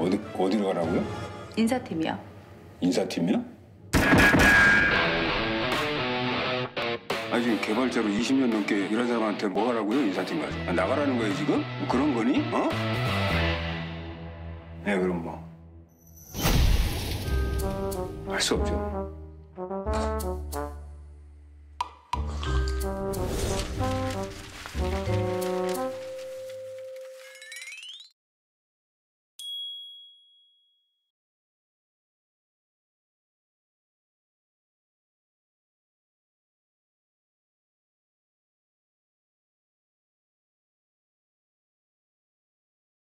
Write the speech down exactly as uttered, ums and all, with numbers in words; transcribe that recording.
어디, 어디로 가라고요? 인사팀이요. 인사팀이요? 아니 지금 개발자로 이십 년 넘게 일한 사람한테 뭐 하라고요? 인사팀 가서. 아, 나가라는 거예요 지금? 뭐 그런 거니? 어? 네, 그럼 뭐. 할 수 없죠.